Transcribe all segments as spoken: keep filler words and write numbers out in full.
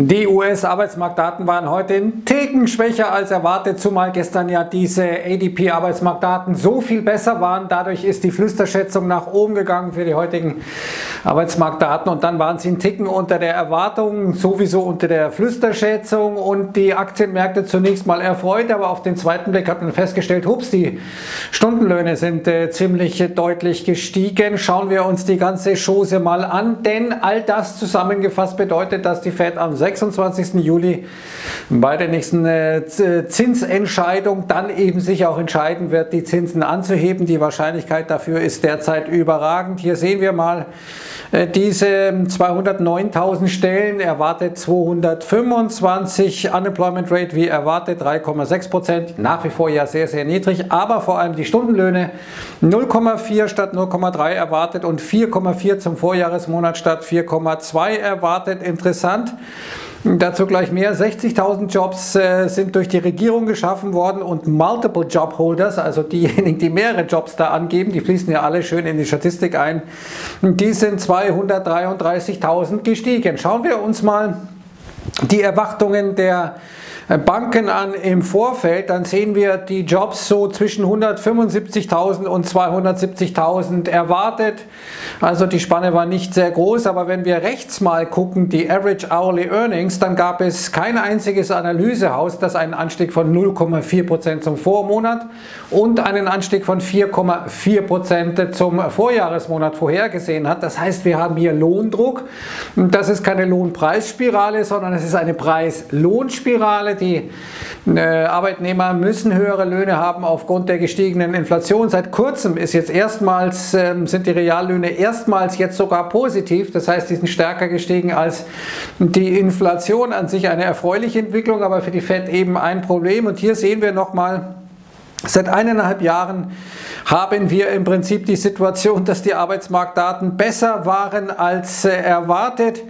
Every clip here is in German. Die U S-Arbeitsmarktdaten waren heute einen Ticken schwächer als erwartet, zumal gestern ja diese A D P-Arbeitsmarktdaten so viel besser waren. Dadurch ist die Flüsterschätzung nach oben gegangen für die heutigen Arbeitsmarktdaten und dann waren sie einen Ticken unter der Erwartung, sowieso unter der Flüsterschätzung und die Aktienmärkte zunächst mal erfreut, aber auf den zweiten Blick hat man festgestellt, hups, die Stundenlöhne sind äh, ziemlich deutlich gestiegen. Schauen wir uns die ganze Chose mal an, denn all das zusammengefasst bedeutet, dass die Fed am sechsundzwanzigsten Juli bei der nächsten äh, Zinsentscheidung dann eben sich auch entscheiden wird, die Zinsen anzuheben. Die Wahrscheinlichkeit dafür ist derzeit überragend. Hier sehen wir mal äh, diese zweihundertneuntausend Stellen, erwartet zweihundertfünfundzwanzig, Unemployment Rate wie erwartet drei Komma sechs Prozent, nach wie vor ja sehr, sehr niedrig, aber vor allem die Stundenlöhne null Komma vier statt null Komma drei erwartet und vier Komma vier zum Vorjahresmonat statt vier Komma zwei erwartet. Interessant. Dazu gleich mehr. sechzigtausend Jobs äh, sind durch die Regierung geschaffen worden und Multiple Job Holders, also diejenigen, die mehrere Jobs da angeben, die fließen ja alle schön in die Statistik ein, die sind zweihundertdreiunddreißigtausend gestiegen. Schauen wir uns mal die Erwartungen der Banken an im Vorfeld, dann sehen wir die Jobs so zwischen hundertfünfundsiebzigtausend und zweihundertsiebzigtausend erwartet. Also die Spanne war nicht sehr groß, aber wenn wir rechts mal gucken, die Average Hourly Earnings, dann gab es kein einziges Analysehaus, das einen Anstieg von null Komma vier Prozent zum Vormonat und einen Anstieg von vier Komma vier Prozent zum Vorjahresmonat vorhergesehen hat. Das heißt, wir haben hier Lohndruck. Das ist keine Lohnpreisspirale, sondern es ist eine Preis-Lohnspirale. Die äh, Arbeitnehmer müssen höhere Löhne haben aufgrund der gestiegenen Inflation. Seit kurzem ist jetzt erstmals, äh, sind die Reallöhne erstmals jetzt sogar positiv. Das heißt, die sind stärker gestiegen als die Inflation. An sich eine erfreuliche Entwicklung, aber für die Fed eben ein Problem. Und hier sehen wir nochmal, seit eineinhalb Jahren haben wir im Prinzip die Situation, dass die Arbeitsmarktdaten besser waren als erwartet.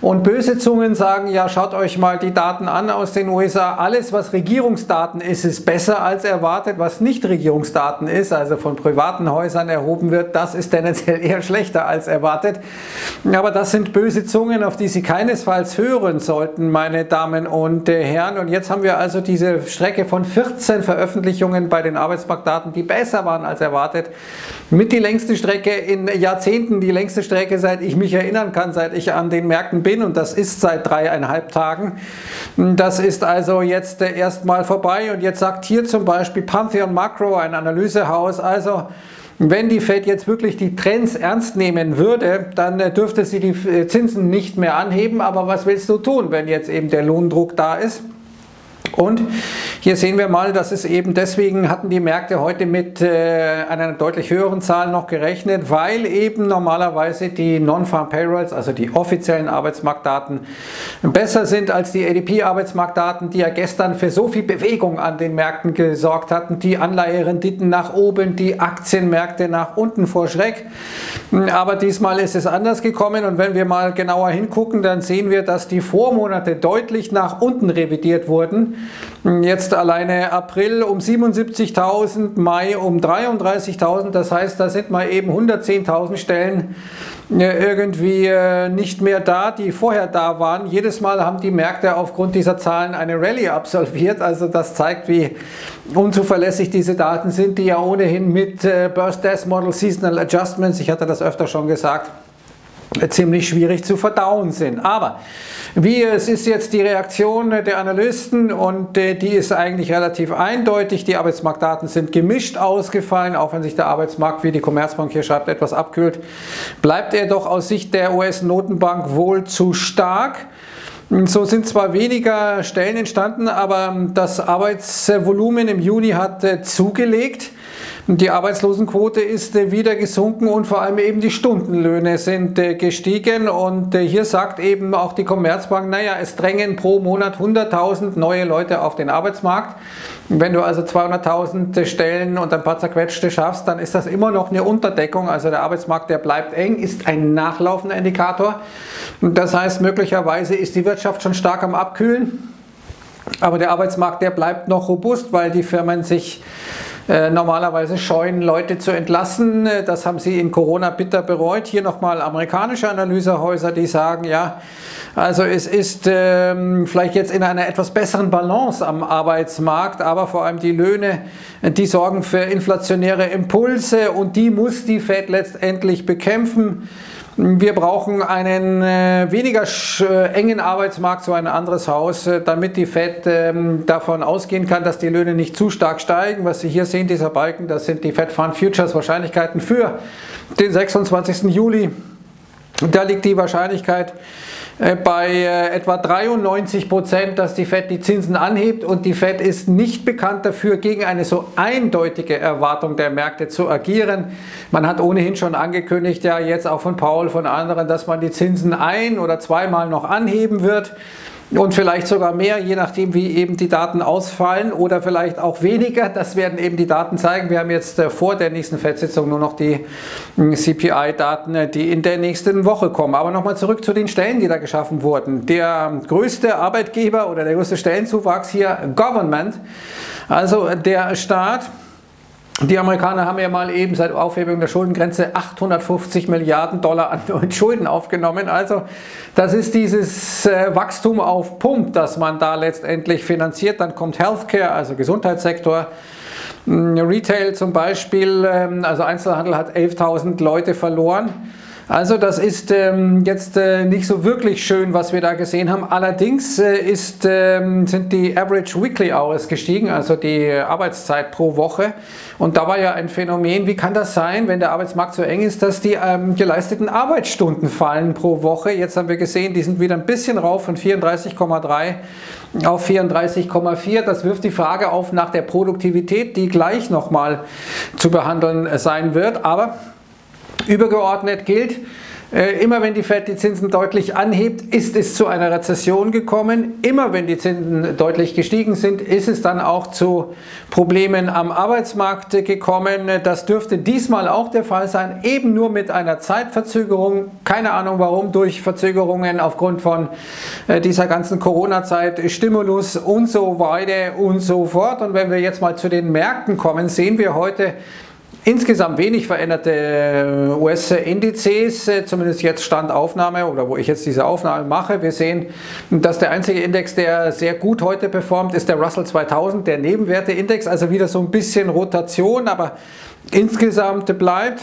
Und böse Zungen sagen, ja, schaut euch mal die Daten an aus den U S A. Alles, was Regierungsdaten ist, ist besser als erwartet. Was nicht Regierungsdaten ist, also von privaten Häusern erhoben wird, das ist tendenziell eher schlechter als erwartet. Aber das sind böse Zungen, auf die Sie keinesfalls hören sollten, meine Damen und Herren. Und jetzt haben wir also diese Strecke von vierzehn Veröffentlichungen bei den Arbeitsmarktdaten, die besser waren als erwartet. Mit die längste Strecke in Jahrzehnten, die längste Strecke, seit ich mich erinnern kann, seit ich an den Märkten bin, und das ist seit dreieinhalb Tagen. Das ist also jetzt erstmal vorbei und jetzt sagt hier zum Beispiel Pantheon Macro, ein Analysehaus, also wenn die Fed jetzt wirklich die Trends ernst nehmen würde, dann dürfte sie die Zinsen nicht mehr anheben, aber was willst du tun, wenn jetzt eben der Lohndruck da ist? Und hier sehen wir mal, dass es eben deswegen hatten die Märkte heute mit äh, einer deutlich höheren Zahl noch gerechnet, weil eben normalerweise die Non-Farm-Payrolls, also die offiziellen Arbeitsmarktdaten, besser sind als die A D P-Arbeitsmarktdaten, die ja gestern für so viel Bewegung an den Märkten gesorgt hatten. Die Anleiherenditen nach oben, die Aktienmärkte nach unten vor Schreck. Aber diesmal ist es anders gekommen und wenn wir mal genauer hingucken, dann sehen wir, dass die Vormonate deutlich nach unten revidiert wurden. Jetzt alleine April um siebenundsiebzigtausend, Mai um dreiunddreißigtausend, das heißt, da sind mal eben hundertzehntausend Stellen irgendwie nicht mehr da, die vorher da waren. Jedes Mal haben die Märkte aufgrund dieser Zahlen eine Rallye absolviert, also das zeigt, wie unzuverlässig diese Daten sind, die ja ohnehin mit Birth-Death-Model, Seasonal Adjustments, ich hatte das öfter schon gesagt, ziemlich schwierig zu verdauen sind. Aber wie es ist jetzt die Reaktion der Analysten und äh, die ist eigentlich relativ eindeutig. Die Arbeitsmarktdaten sind gemischt ausgefallen, auch wenn sich der Arbeitsmarkt, wie die Commerzbank hier schreibt, etwas abkühlt, bleibt er doch aus Sicht der U S-Notenbank wohl zu stark. So sind zwar weniger Stellen entstanden, aber das Arbeitsvolumen im Juni hat äh, zugelegt. Die Arbeitslosenquote ist wieder gesunken und vor allem eben die Stundenlöhne sind gestiegen und hier sagt eben auch die Commerzbank, naja, es drängen pro Monat hunderttausend neue Leute auf den Arbeitsmarkt. Wenn du also zweihunderttausend Stellen und ein paar zerquetschte schaffst, dann ist das immer noch eine Unterdeckung, also der Arbeitsmarkt, der bleibt eng, ist ein nachlaufender Indikator. Das heißt, möglicherweise ist die Wirtschaft schon stark am Abkühlen, aber der Arbeitsmarkt, der bleibt noch robust, weil die Firmen sich äh, normalerweise scheuen, Leute zu entlassen. Das haben sie in Corona bitter bereut. Hier nochmal amerikanische Analysehäuser, die sagen, ja, also es ist ähm, vielleicht jetzt in einer etwas besseren Balance am Arbeitsmarkt, aber vor allem die Löhne, die sorgen für inflationäre Impulse und die muss die Fed letztendlich bekämpfen. Wir brauchen einen äh, weniger äh, engen Arbeitsmarkt, so ein anderes Haus, äh, damit die Fed äh, davon ausgehen kann, dass die Löhne nicht zu stark steigen. Was Sie hier sehen, dieser Balken, das sind die Fed-Fund-Futures Wahrscheinlichkeiten für den sechsundzwanzigsten Juli. Da liegt die Wahrscheinlichkeit äh, bei äh, etwa dreiundneunzig Prozent, dass die Fed die Zinsen anhebt, und die Fed ist nicht bekannt dafür, gegen eine so eindeutige Erwartung der Märkte zu agieren. Man hat ohnehin schon angekündigt, ja jetzt auch von Powell, von anderen, dass man die Zinsen ein- oder zweimal noch anheben wird und vielleicht sogar mehr, je nachdem wie eben die Daten ausfallen, oder vielleicht auch weniger. Das werden eben die Daten zeigen. Wir haben jetzt vor der nächsten Fed-Sitzung nur noch die C P I-Daten, die in der nächsten Woche kommen. Aber nochmal zurück zu den Stellen, die da geschaffen wurden. Der größte Arbeitgeber oder der größte Stellenzuwachs hier, Government, also der Staat. Die Amerikaner haben ja mal eben seit Aufhebung der Schuldengrenze achthundertfünfzig Milliarden Dollar an Schulden aufgenommen. Also das ist dieses äh, Wachstum auf Pump, das man da letztendlich finanziert. Dann kommt Healthcare, also Gesundheitssektor, Retail zum Beispiel, ähm, also Einzelhandel hat elftausend Leute verloren. Also das ist ähm, jetzt äh, nicht so wirklich schön, was wir da gesehen haben. Allerdings äh, ist, ähm, sind die Average Weekly Hours gestiegen, also die Arbeitszeit pro Woche. Und da war ja ein Phänomen, wie kann das sein, wenn der Arbeitsmarkt so eng ist, dass die ähm, geleisteten Arbeitsstunden fallen pro Woche. Jetzt haben wir gesehen, die sind wieder ein bisschen rauf von vierunddreißig Komma drei auf vierunddreißig Komma vier. Das wirft die Frage auf nach der Produktivität, die gleich nochmal zu behandeln sein wird. Aber übergeordnet gilt, äh, immer wenn die Fed die Zinsen deutlich anhebt, ist es zu einer Rezession gekommen. Immer wenn die Zinsen deutlich gestiegen sind, ist es dann auch zu Problemen am Arbeitsmarkt gekommen. Das dürfte diesmal auch der Fall sein, eben nur mit einer Zeitverzögerung. Keine Ahnung warum, durch Verzögerungen aufgrund von äh, dieser ganzen Corona-Zeit, Stimulus und so weiter und so fort. Und wenn wir jetzt mal zu den Märkten kommen, sehen wir heute insgesamt wenig veränderte U S-Indizes, zumindest jetzt Stand Aufnahme oder wo ich jetzt diese Aufnahme mache. Wir sehen, dass der einzige Index, der sehr gut heute performt, ist der Russell zweitausend, der Nebenwerteindex. Also wieder so ein bisschen Rotation, aber insgesamt bleibt,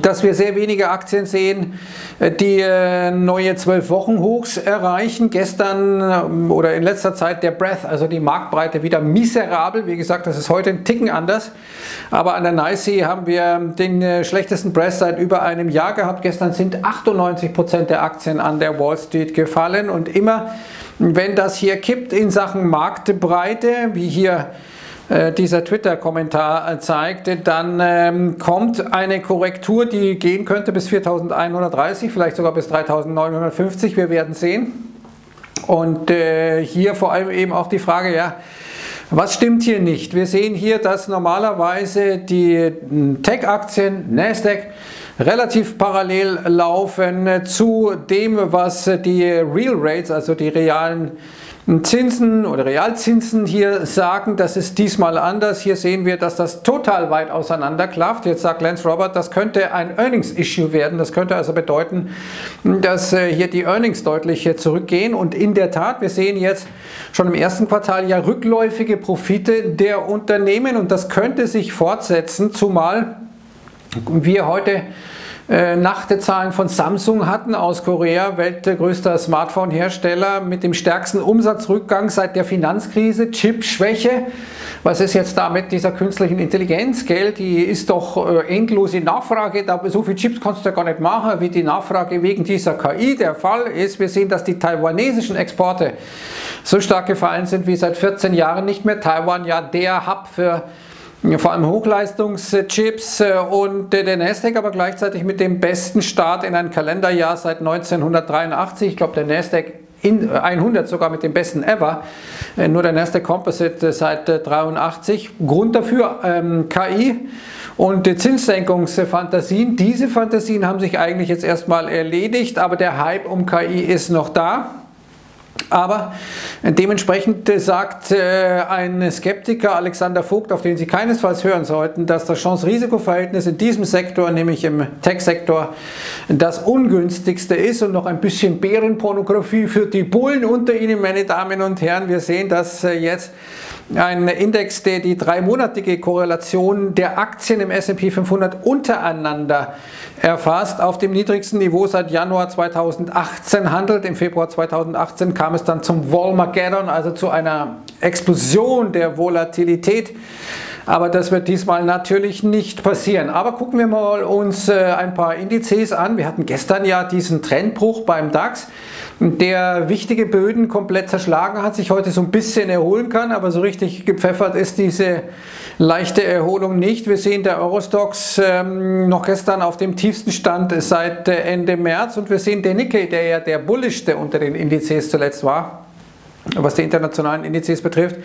dass wir sehr wenige Aktien sehen, die neue zwölf Wochen Hochs erreichen. Gestern oder in letzter Zeit der Breadth, also die Marktbreite, wieder miserabel. Wie gesagt, das ist heute ein Ticken anders. Aber an der N Y S E haben wir den schlechtesten Breadth seit über einem Jahr gehabt. Gestern sind achtundneunzig Prozent der Aktien an der Wall Street gefallen. Und immer, wenn das hier kippt in Sachen Marktbreite, wie hier dieser Twitter-Kommentar zeigt, dann ähm, kommt eine Korrektur, die gehen könnte bis viertausendeinhundertdreißig, vielleicht sogar bis dreitausendneunhundertfünfzig, wir werden sehen. Und äh, hier vor allem eben auch die Frage, ja, was stimmt hier nicht? Wir sehen hier, dass normalerweise die Tech-Aktien, Nasdaq, relativ parallel laufen zu dem, was die Real Rates, also die realen Zinsen oder Realzinsen hier sagen. Das ist diesmal anders. Hier sehen wir, dass das total weit auseinanderklafft. Jetzt sagt Lance Robert, das könnte ein Earnings-Issue werden. Das könnte also bedeuten, dass hier die Earnings deutlich zurückgehen. Und in der Tat, wir sehen jetzt schon im ersten Quartal ja rückläufige Profite der Unternehmen. Und das könnte sich fortsetzen, zumal wir heute Äh, Nachtzahlen von Samsung hatten aus Korea, weltgrößter Smartphone-Hersteller mit dem stärksten Umsatzrückgang seit der Finanzkrise, Chip-Schwäche. Was ist jetzt da mit dieser künstlichen Intelligenz, gell? Die ist doch äh, endlose Nachfrage, da, so viele Chips kannst du ja gar nicht machen, wie die Nachfrage wegen dieser K I der Fall ist. Wir sehen, dass die taiwanesischen Exporte so stark gefallen sind wie seit vierzehn Jahren nicht mehr. Taiwan ja der Hub für vor allem Hochleistungschips, und der Nasdaq aber gleichzeitig mit dem besten Start in ein Kalenderjahr seit neunzehnhundertdreiundachtzig. Ich glaube, der Nasdaq hundert sogar mit dem besten ever. Nur der Nasdaq Composite seit neunzehnhundertdreiundachtzig. Grund dafür ähm, K I und die Zinssenkungsfantasien. Diese Fantasien haben sich eigentlich jetzt erstmal erledigt, aber der Hype um K I ist noch da. Aber dementsprechend sagt ein Skeptiker, Alexander Vogt, auf den Sie keinesfalls hören sollten, dass das Chance-Risiko-Verhältnis in diesem Sektor, nämlich im Tech-Sektor, das ungünstigste ist, und noch ein bisschen Bärenpornografie für die Bullen unter Ihnen, meine Damen und Herren. Wir sehen, dass jetzt ein Index, der die dreimonatige Korrelation der Aktien im S und P fünfhundert untereinander erfasst, auf dem niedrigsten Niveau seit Januar zweitausendachtzehn handelt. Im Februar zweitausendachtzehn kam es dann zum Wallmageddon, also zu einer Explosion der Volatilität. Aber das wird diesmal natürlich nicht passieren. Aber gucken wir mal uns ein paar Indizes an. Wir hatten gestern ja diesen Trendbruch beim DAX, der wichtige Böden komplett zerschlagen hat, sich heute so ein bisschen erholen kann, aber so richtig gepfeffert ist diese leichte Erholung nicht. Wir sehen der Eurostox ähm, noch gestern auf dem tiefsten Stand seit Ende März, und wir sehen den Nikkei, der ja der bullischste unter den Indizes zuletzt war, was die internationalen Indizes betrifft,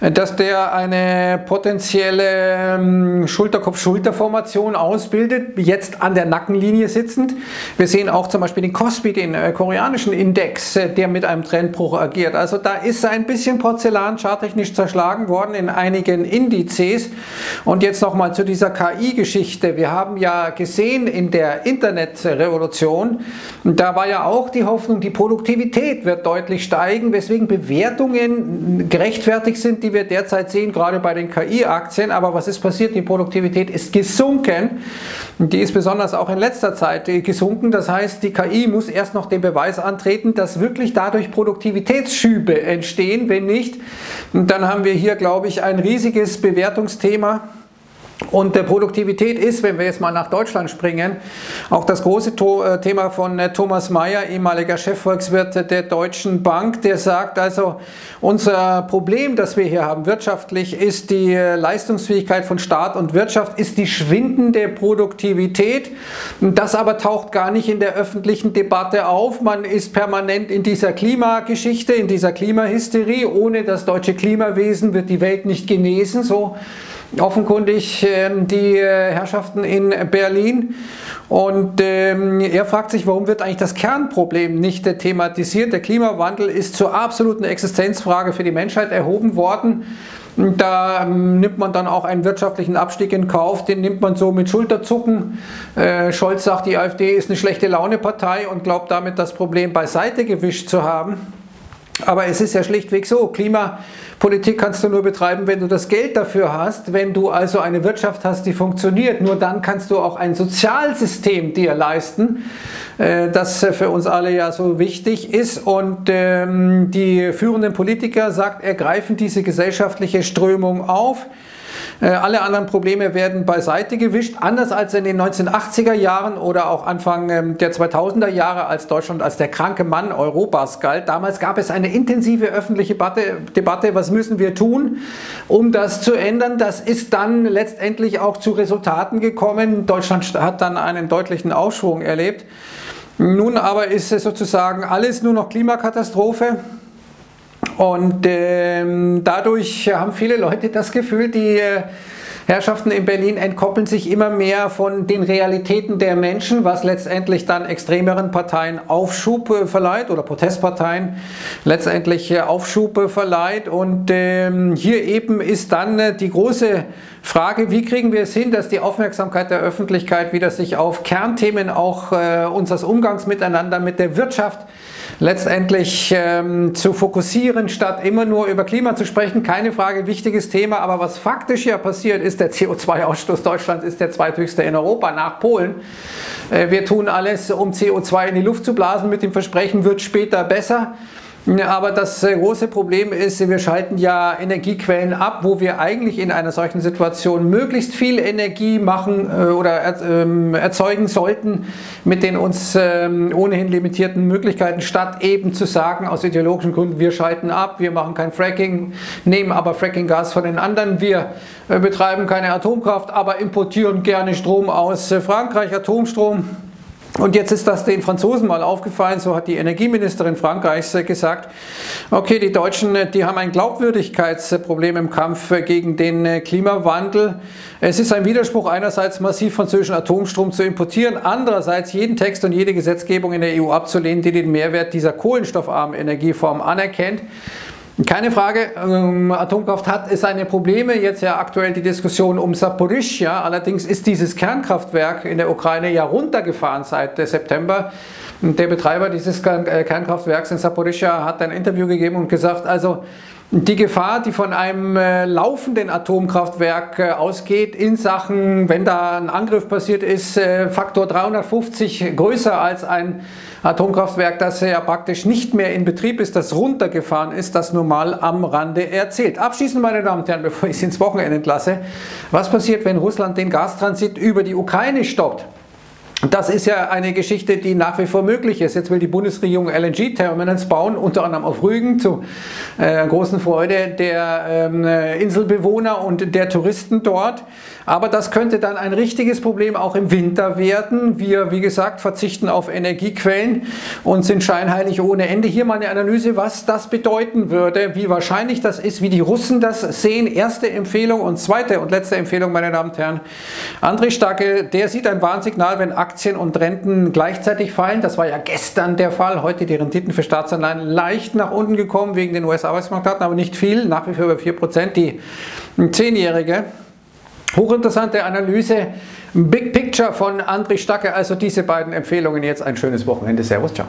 dass der eine potenzielle Schulterkopf-Schulter-Formation ausbildet, jetzt an der Nackenlinie sitzend. Wir sehen auch zum Beispiel den Kospi, den koreanischen Index, der mit einem Trendbruch agiert. Also da ist ein bisschen Porzellan charttechnisch zerschlagen worden in einigen Indizes. Und jetzt nochmal zu dieser K I-Geschichte. Wir haben ja gesehen in der Internetrevolution, da war ja auch die Hoffnung, die Produktivität wird deutlich steigen, weswegen Bewertungen gerechtfertigt sind, die wir derzeit sehen, gerade bei den K I-Aktien. Aber was ist passiert? Die Produktivität ist gesunken. Die ist besonders auch in letzter Zeit gesunken. Das heißt, die K I muss erst noch den Beweis antreten, dass wirklich dadurch Produktivitätsschübe entstehen. Wenn nicht, dann haben wir hier, glaube ich, ein riesiges Bewertungsthema. Und der Produktivität ist, wenn wir jetzt mal nach Deutschland springen, auch das große Thema von Thomas Mayer, ehemaliger Chefvolkswirt der Deutschen Bank, der sagt, also unser Problem, das wir hier haben wirtschaftlich, ist die Leistungsfähigkeit von Staat und Wirtschaft, ist die schwindende Produktivität. Das aber taucht gar nicht in der öffentlichen Debatte auf. Man ist permanent in dieser Klimageschichte, in dieser Klimahysterie. Ohne das deutsche Klimawesen wird die Welt nicht genesen, so offenkundig die Herrschaften in Berlin. Und ähm, er fragt sich, warum wird eigentlich das Kernproblem nicht thematisiert? Der Klimawandel ist zur absoluten Existenzfrage für die Menschheit erhoben worden. Da nimmt man dann auch einen wirtschaftlichen Abstieg in Kauf, den nimmt man so mit Schulterzucken. Äh, Scholz sagt, die AfD ist eine schlechte Laune-Partei und glaubt damit, das Problem beiseite gewischt zu haben. Aber es ist ja schlichtweg so, Klimapolitik kannst du nur betreiben, wenn du das Geld dafür hast, wenn du also eine Wirtschaft hast, die funktioniert. Nur dann kannst du auch ein Sozialsystem dir leisten, das für uns alle ja so wichtig ist. Und die führenden Politiker, sagt er, greifen diese gesellschaftliche Strömung auf. Alle anderen Probleme werden beiseite gewischt, anders als in den neunzehnhundertachtziger Jahren oder auch Anfang der zweitausender Jahre, als Deutschland als der kranke Mann Europas galt. Damals gab es eine intensive öffentliche Debatte, was müssen wir tun, um das zu ändern. Das ist dann letztendlich auch zu Resultaten gekommen. Deutschland hat dann einen deutlichen Aufschwung erlebt. Nun aber ist es sozusagen alles nur noch Klimakatastrophe. Und ähm, dadurch haben viele Leute das Gefühl, die äh, Herrschaften in Berlin entkoppeln sich immer mehr von den Realitäten der Menschen, was letztendlich dann extremeren Parteien Aufschub äh, verleiht oder Protestparteien letztendlich äh, Aufschub äh, verleiht. Und ähm, hier eben ist dann äh, die große Frage, wie kriegen wir es hin, dass die Aufmerksamkeit der Öffentlichkeit wieder sich auf Kernthemen, auch äh, unseres Umgangs miteinander, mit der Wirtschaft, letztendlich ähm, zu fokussieren, statt immer nur über Klima zu sprechen. Keine Frage, wichtiges Thema, aber was faktisch ja passiert ist, der C O zwei Ausstoß Deutschlands ist der zweithöchste in Europa nach Polen. Äh, wir tun alles, um C O zwei in die Luft zu blasen, mit dem Versprechen, wird später besser. Aber das große Problem ist, wir schalten ja Energiequellen ab, wo wir eigentlich in einer solchen Situation möglichst viel Energie machen oder erzeugen sollten mit den uns ohnehin limitierten Möglichkeiten, statt eben zu sagen, aus ideologischen Gründen, wir schalten ab, wir machen kein Fracking, nehmen aber Frackinggas von den anderen, wir betreiben keine Atomkraft, aber importieren gerne Strom aus Frankreich, Atomstrom. Und jetzt ist das den Franzosen mal aufgefallen, so hat die Energieministerin Frankreichs gesagt, okay, die Deutschen, die haben ein Glaubwürdigkeitsproblem im Kampf gegen den Klimawandel. Es ist ein Widerspruch, einerseits massiv französischen Atomstrom zu importieren, andererseits jeden Text und jede Gesetzgebung in der E U abzulehnen, die den Mehrwert dieser kohlenstoffarmen Energieform anerkennt. Keine Frage, Atomkraft hat seine Probleme, jetzt ja aktuell die Diskussion um Saporischja, allerdings ist dieses Kernkraftwerk in der Ukraine ja runtergefahren seit September. Der Betreiber dieses Kernkraftwerks in Saporischja hat ein Interview gegeben und gesagt, also die Gefahr, die von einem äh, laufenden Atomkraftwerk äh, ausgeht, in Sachen, wenn da ein Angriff passiert ist, äh, Faktor dreihundertfünfzig größer als ein Atomkraftwerk, das ja praktisch nicht mehr in Betrieb ist, das runtergefahren ist, das nur mal am Rande erzählt. Abschließend, meine Damen und Herren, bevor ich Sie ins Wochenende entlasse, was passiert, wenn Russland den Gastransit über die Ukraine stoppt? Das ist ja eine Geschichte, die nach wie vor möglich ist. Jetzt will die Bundesregierung L N G-Terminals bauen, unter anderem auf Rügen, zu äh, großen Freude der äh, Inselbewohner und der Touristen dort. Aber das könnte dann ein richtiges Problem auch im Winter werden. Wir, wie gesagt, verzichten auf Energiequellen und sind scheinheilig ohne Ende. Hier mal eine Analyse, was das bedeuten würde, wie wahrscheinlich das ist, wie die Russen das sehen. Erste Empfehlung und zweite und letzte Empfehlung, meine Damen und Herren. André Stacke, der sieht ein Warnsignal, wenn Aktien und Renten gleichzeitig fallen. Das war ja gestern der Fall. Heute die Renditen für Staatsanleihen leicht nach unten gekommen wegen den U S-Arbeitsmarktdaten, aber nicht viel. Nach wie vor über vier Prozent. Die zehnjährige. Hochinteressante Analyse. Big Picture von André Stacke. Also diese beiden Empfehlungen. Jetzt ein schönes Wochenende. Servus, ciao.